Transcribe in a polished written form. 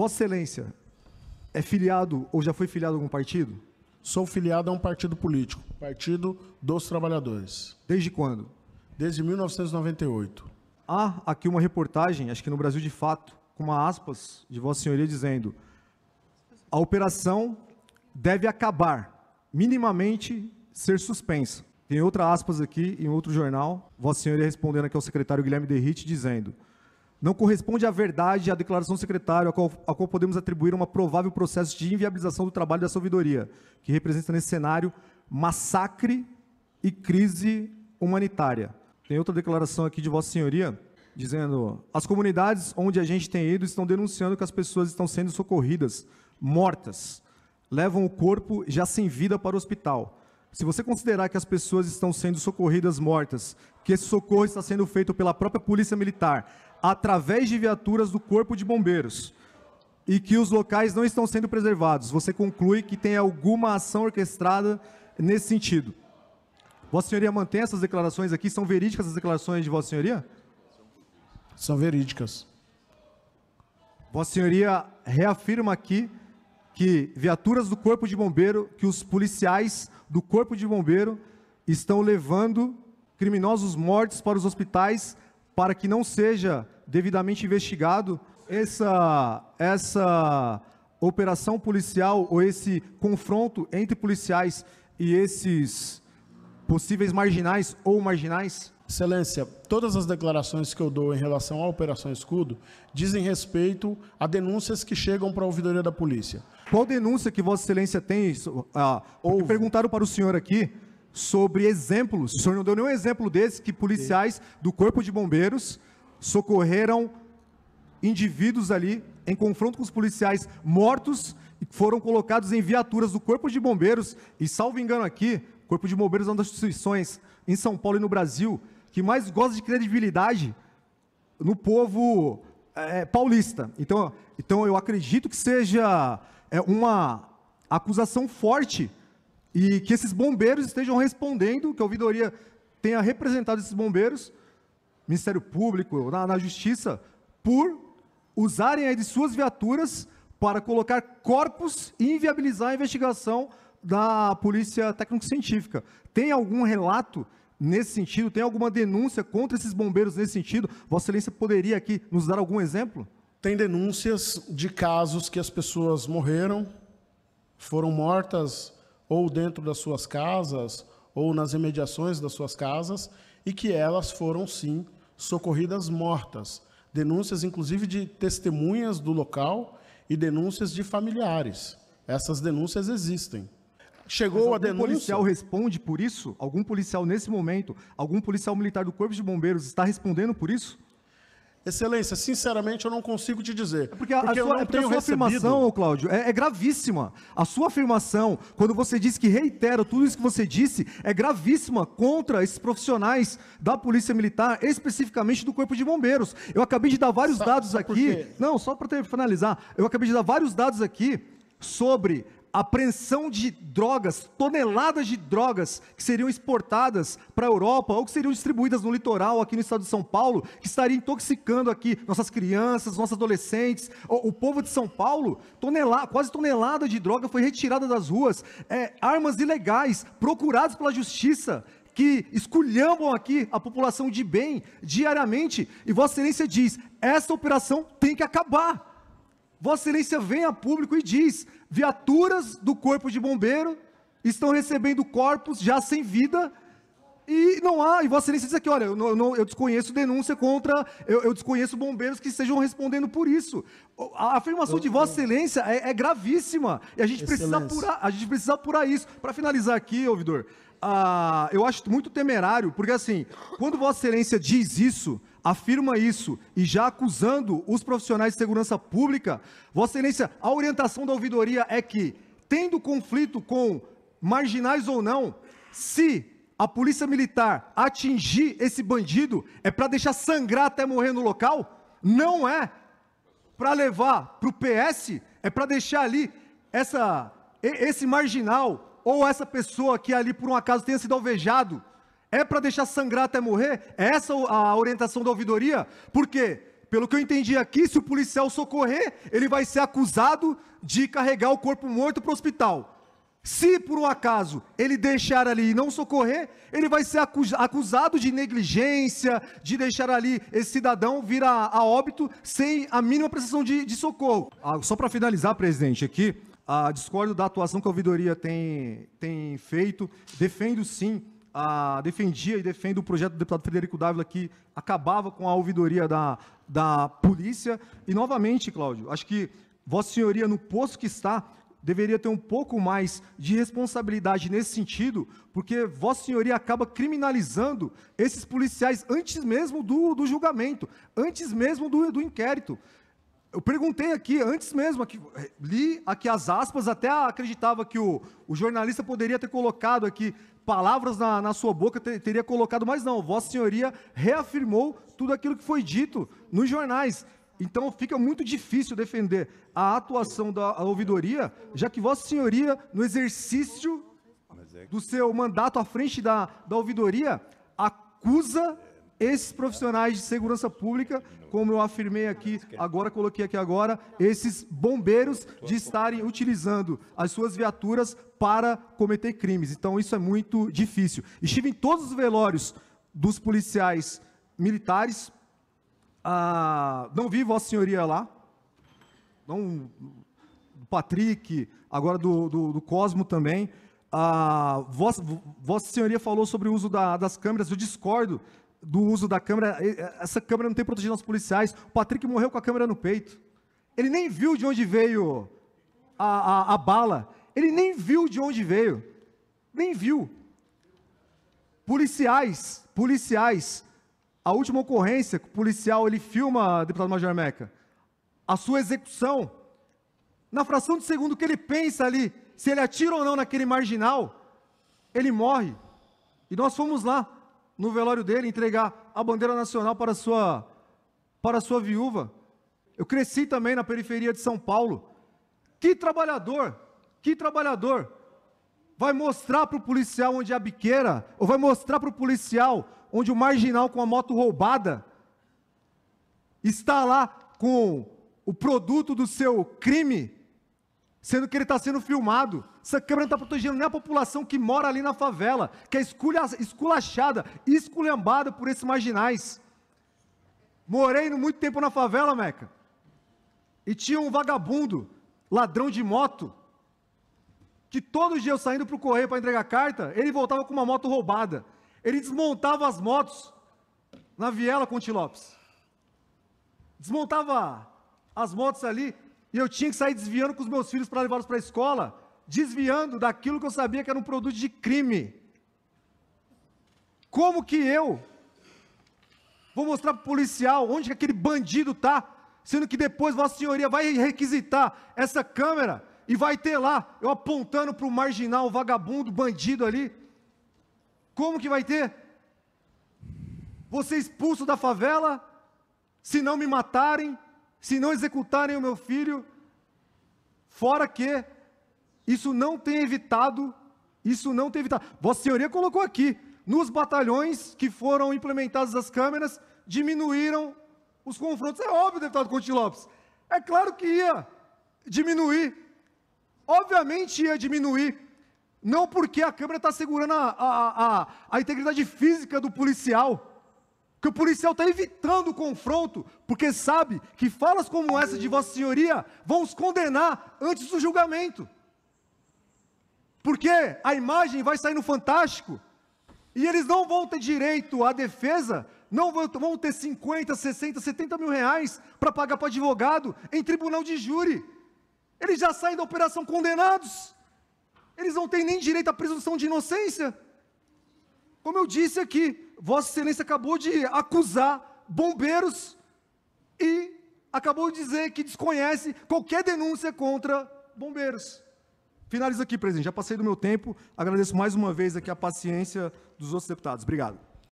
Vossa Excelência é filiado ou já foi filiado a algum partido? Sou filiado a um partido político, Partido dos Trabalhadores. Desde quando? Desde 1998. Há aqui uma reportagem, acho que no Brasil de Fato, com uma aspas de Vossa Senhoria dizendo: a operação deve acabar, minimamente ser suspensa. Tem outra aspas aqui em outro jornal, Vossa Senhoria respondendo aqui ao secretário Guilherme Derritti dizendo: não corresponde à verdade a declaração do secretário, a qual podemos atribuir um provável processo de inviabilização do trabalho da ouvidoria, que representa nesse cenário massacre e crise humanitária. Tem outra declaração aqui de Vossa Senhoria, dizendo: as comunidades onde a gente tem ido estão denunciando que as pessoas estão sendo socorridas, mortas, levam o corpo já sem vida para o hospital. Se você considerar que as pessoas estão sendo socorridas, mortas, que esse socorro está sendo feito pela própria polícia militar, através de viaturas do Corpo de Bombeiros, e que os locais não estão sendo preservados, você conclui que tem alguma ação orquestrada nesse sentido. Vossa Senhoria mantém essas declarações aqui? São verídicas as declarações de Vossa Senhoria? São verídicas. Vossa Senhoria reafirma aqui que viaturas do Corpo de Bombeiro, que os policiais do Corpo de Bombeiro estão levando criminosos mortos para os hospitais, para que não seja devidamente investigado. Essa operação policial, ou esse confronto entre policiais e esses possíveis marginais ou marginais? Excelência, todas as declarações que eu dou em relação à Operação Escudo dizem respeito a denúncias que chegam para a ouvidoria da polícia. Qual denúncia que Vossa Excelência tem? Ou perguntaram para o senhor aqui sobre exemplos, o senhor não deu nenhum exemplo desse, que policiais do Corpo de Bombeiros socorreram indivíduos ali, em confronto com os policiais, mortos, e foram colocados em viaturas do Corpo de Bombeiros, e salvo engano aqui, o Corpo de Bombeiros é uma das instituições em São Paulo e no Brasil que mais gosta de credibilidade no povo paulista. Então eu acredito que seja uma acusação forte, e que esses bombeiros estejam respondendo, que a ouvidoria tenha representado esses bombeiros, Ministério Público, na Justiça, por usarem aí de suas viaturas para colocar corpos e inviabilizar a investigação da Polícia Técnico-Científica. Tem algum relato nesse sentido? Tem alguma denúncia contra esses bombeiros nesse sentido? Vossa Excelência poderia aqui nos dar algum exemplo? Tem denúncias de casos que as pessoas morreram, foram mortas, ou dentro das suas casas, ou nas imediações das suas casas, e que elas foram, sim, socorridas mortas. Denúncias, inclusive, de testemunhas do local e denúncias de familiares. Essas denúncias existem. Chegou a denúncia... Algum policial responde por isso? Algum policial, nesse momento, algum policial militar do Corpo de Bombeiros está respondendo por isso? Excelência, sinceramente eu não consigo te dizer. Porque a sua afirmação, Cláudio, é gravíssima. A sua afirmação, quando você diz que reitera tudo isso que você disse, é gravíssima contra esses profissionais da Polícia Militar, especificamente do Corpo de Bombeiros. Eu acabei de dar vários dados aqui. Não, só para finalizar. Eu acabei de dar vários dados aqui sobre apreensão de drogas, toneladas de drogas que seriam exportadas para a Europa ou que seriam distribuídas no litoral aqui no estado de São Paulo, que estaria intoxicando aqui nossas crianças, nossos adolescentes, o povo de São Paulo. Quase tonelada de droga foi retirada das ruas, armas ilegais procuradas pela justiça, que esculhambam aqui a população de bem diariamente, e Vossa Excelência diz: essa operação tem que acabar. Vossa Excelência vem a público e diz: viaturas do Corpo de Bombeiro estão recebendo corpos já sem vida, e não há, e Vossa Excelência diz aqui: olha, eu desconheço denúncia contra, eu desconheço bombeiros que estejam respondendo por isso. A afirmação de Vossa Excelência é gravíssima, e a gente precisa apurar isso. Para finalizar aqui, ouvidor, eu acho muito temerário, porque assim, quando Vossa Excelência diz isso, afirma isso, e já acusando os profissionais de segurança pública, Vossa Excelência, a orientação da ouvidoria é que, tendo conflito com marginais ou não, se a polícia militar atingir esse bandido, é para deixar sangrar até morrer no local? Não é para levar para o PS, é para deixar ali esse marginal, ou essa pessoa que ali por um acaso tenha sido alvejado, é para deixar sangrar até morrer? É essa a orientação da ouvidoria? Porque pelo que eu entendi aqui, se o policial socorrer, ele vai ser acusado de carregar o corpo morto para o hospital. Se, por um acaso, ele deixar ali e não socorrer, ele vai ser acusado de negligência, de deixar ali esse cidadão vir a óbito sem a mínima prestação de socorro. Só para finalizar, presidente, aqui, discordo da atuação que a ouvidoria tem feito, defendo sim, defendia e defendo o projeto do deputado Frederico Dávila que acabava com a ouvidoria da polícia. E, novamente, Cláudio, acho que Vossa Senhoria, no posto que está, deveria ter um pouco mais de responsabilidade nesse sentido, porque Vossa Senhoria acaba criminalizando esses policiais antes mesmo do julgamento, antes mesmo do inquérito. Eu perguntei aqui, antes mesmo, aqui, li aqui as aspas, até acreditava que o jornalista poderia ter colocado aqui palavras na sua boca, teria colocado, mas não, Vossa Senhoria reafirmou tudo aquilo que foi dito nos jornais. Então fica muito difícil defender a atuação da ouvidoria, já que Vossa Senhoria, no exercício do seu mandato à frente da ouvidoria, acusa esses profissionais de segurança pública, como eu afirmei aqui agora, coloquei aqui agora, esses bombeiros de estarem utilizando as suas viaturas para cometer crimes. Então isso é muito difícil. Estive em todos os velórios dos policiais militares. Não vi Vossa Senhoria lá, do Patrick, agora do Cosmo também. Vossa Senhoria falou sobre o uso das câmeras. Eu discordo do uso da câmera. Essa câmera não tem protegido os policiais. O Patrick morreu com a câmera no peito. Ele nem viu de onde veio a bala. Ele nem viu de onde veio. Nem viu. Policiais. A última ocorrência, que o policial, ele filma, deputado Major Meca, a sua execução, na fração de segundo que ele pensa ali, se ele atira ou não naquele marginal, ele morre. E nós fomos lá, no velório dele, entregar a bandeira nacional para a sua viúva. Eu cresci também na periferia de São Paulo. Que trabalhador vai mostrar para o policial onde é a biqueira, ou vai mostrar para o policial onde o marginal com a moto roubada está lá com o produto do seu crime, sendo que ele está sendo filmado. Essa câmera não está protegendo nem a população que mora ali na favela, que é esculachada, esculhambada por esses marginais. Morei muito tempo na favela, Meca, e tinha um vagabundo, ladrão de moto, que todo dia eu saindo para o correio para entregar carta, ele voltava com uma moto roubada. Ele desmontava as motos na viela, Coutinho Lopes. Desmontava as motos ali e eu tinha que sair desviando com os meus filhos para levá-los para a escola, desviando daquilo que eu sabia que era um produto de crime. Como que eu vou mostrar para o policial onde que aquele bandido está, sendo que depois Vossa Senhoria vai requisitar essa câmera e vai ter lá, eu apontando para o marginal, o vagabundo, bandido ali. Como que vai ter? Você expulso da favela, se não me matarem, se não executarem o meu filho, fora que isso não tem evitado. Vossa Senhoria colocou aqui, nos batalhões que foram implementadas as câmeras, diminuíram os confrontos. É óbvio, deputado Coutinho Lopes, é claro que ia diminuir, obviamente ia diminuir. Não porque a câmera está segurando a integridade física do policial, que o policial está evitando o confronto, porque sabe que falas como essa de Vossa Senhoria vão os condenar antes do julgamento. Porque a imagem vai sair no Fantástico, e eles não vão ter direito à defesa, não vão ter 50, 60, 70 mil reais para pagar para advogado em tribunal de júri. Eles já saem da operação condenados. Eles não têm nem direito à presunção de inocência. Como eu disse aqui, Vossa Excelência acabou de acusar bombeiros e acabou de dizer que desconhece qualquer denúncia contra bombeiros. Finalizo aqui, presidente. Já passei do meu tempo. Agradeço mais uma vez aqui a paciência dos outros deputados. Obrigado.